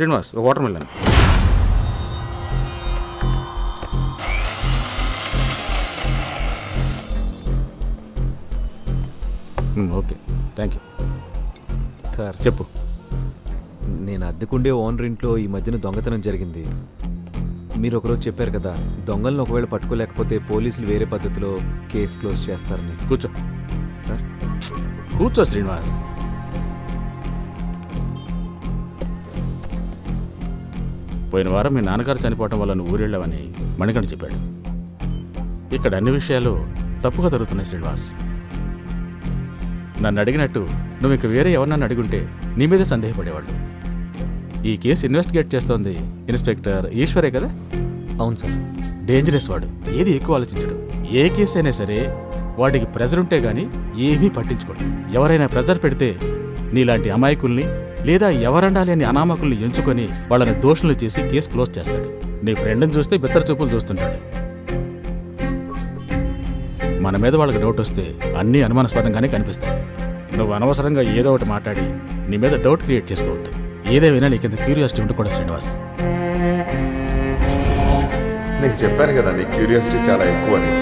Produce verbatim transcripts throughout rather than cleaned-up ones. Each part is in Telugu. శ్రీనివాస్, ఒక watermelon. Okay, thank you sir. చెప్పు. నేను అద్దెకుండే ఓనర్ ఇంట్లో ఈ మధ్యన దొంగతనం జరిగింది. మీరు ఒకరోజు చెప్పారు కదా, దొంగలను ఒకవేళ పట్టుకోలేకపోతే పోలీసులు వేరే పద్ధతిలో కేసు క్లోజ్ చేస్తారని. కూర్చో సార్, కూర్చో శ్రీనివాస్. పోయిన వారం మీ నాన్నగారు చనిపోవటం వల్ల నువ్వు ఊరెళ్ళావని మణికంఠ చెప్పాడు. ఇక్కడ అన్ని విషయాలు తప్పుగా జరుగుతున్నాయి శ్రీనివాస్. నన్ను అడిగినట్టు నువ్వు ఇంక వేరే ఎవరినన్ను అడిగుంటే నీ మీదే సందేహపడేవాళ్ళు. ఈ కేసు ఇన్వెస్టిగేట్ చేస్తోంది ఇన్స్పెక్టర్ ఈశ్వరే కదా? అవును సార్. డేంజరస్ వాడు, ఏది ఎక్కువ ఆలోచించడు. ఏ కేసు అయినా సరే వాడికి ప్రెజర్ ఉంటే కానీ ఏమీ పట్టించుకోడు. ఎవరైనా ప్రెజర్ పెడితే నీలాంటి అమాయకుల్ని లేదా ఎవరండాలి అని అనామకుల్ని ఎంచుకొని వాళ్ళని దోషులు చేసి కేసు క్లోజ్ చేస్తాడు. నీ ఫ్రెండ్ని చూస్తే బిత్తర చూపులు చూస్తుంటాడు. మన మీద వాళ్ళకి డౌట్ వస్తే అన్నీ అనుమానాస్పదంగానే కనిపిస్తాయి. నువ్వు అనవసరంగా ఏదో ఒకటి మాట్లాడి నీ మీద డౌట్ క్రియేట్ చేసుకోవద్దు. ఏదేమైనా నీకెంత క్యూరియాసిటీ ఉండకూడదు శ్రీనివాస్. నేను చెప్పాను కదా నీ క్యూరియాసిటీ చాలా ఎక్కువ అని.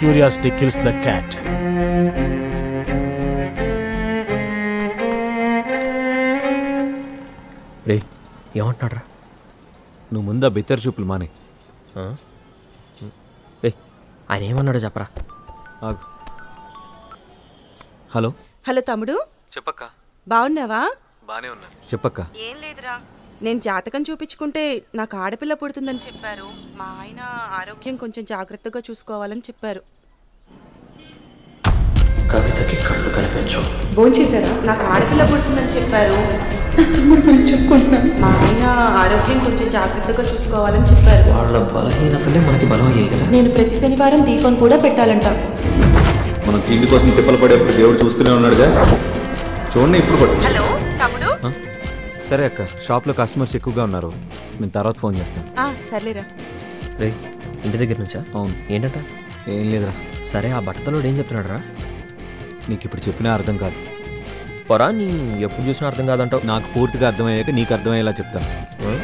Curiosity kills the cat. రే, ఏమంటున్నాడ్రా? నువ్వు ముందా బిత్తర చూపులు మానే. రే, ఆయన ఏమన్నాడో చెప్పరా. హలో. హలో తమ్ముడు. చెప్పక్క. బాగున్నావా? బానే ఉన్నా. చెప్పక్క. ఏం లేదురా, నేను జాతకం చూపించుకుంటే నాకు ఆడపిల్ల పుడుతుందని చెప్పారు. మా ఆయన ఆరోగ్యం కొంచెం జాగ్రత్తగా చూసుకోవాలని చెప్పారు. కవితకి కళ్ళు కనిపించు. భోంచేశారా? నాకు ఆడపిల్ల పుడుతుందని చెప్పారు. మా ఆయన ఆరోగ్యం కొంచెం జాగ్రత్తగా చూసుకోవాలని చెప్పారు. వాళ్ళ బలహీనతలే మనకి బలం అయ్యాయి కదా. నేను ప్రతి శనివారం దీపం కూడా పెట్టాలంటాను. మనం తిండి కోసం తిప్పలు పడేప్పుడు దేవుడు చూస్తూనే ఉన్నాడుగా. చూడండి ఇప్పుడు కూడా. హలో తమ్ముడు. సరే అక్క, షాప్లో కస్టమర్స్ ఎక్కువగా ఉన్నారు, నేను తర్వాత ఫోన్ చేస్తాను. సర్లేరా. రే, ఇంటి దగ్గర నుంచా? అవును. ఏంటట? ఏం లేదురా. సరే, ఆ బట్టతలో ఏం చెప్తున్నాడు రా? నీకు ఇప్పుడు చెప్పినా అర్థం కాదు పొరా. నీ ఎప్పుడు చూసినా అర్థం కాదంటావు. నాకు పూర్తిగా అర్థమయ్యాక నీకు అర్థమయ్యేలా చెప్తాను.